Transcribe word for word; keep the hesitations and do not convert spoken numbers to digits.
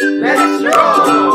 Let's roll!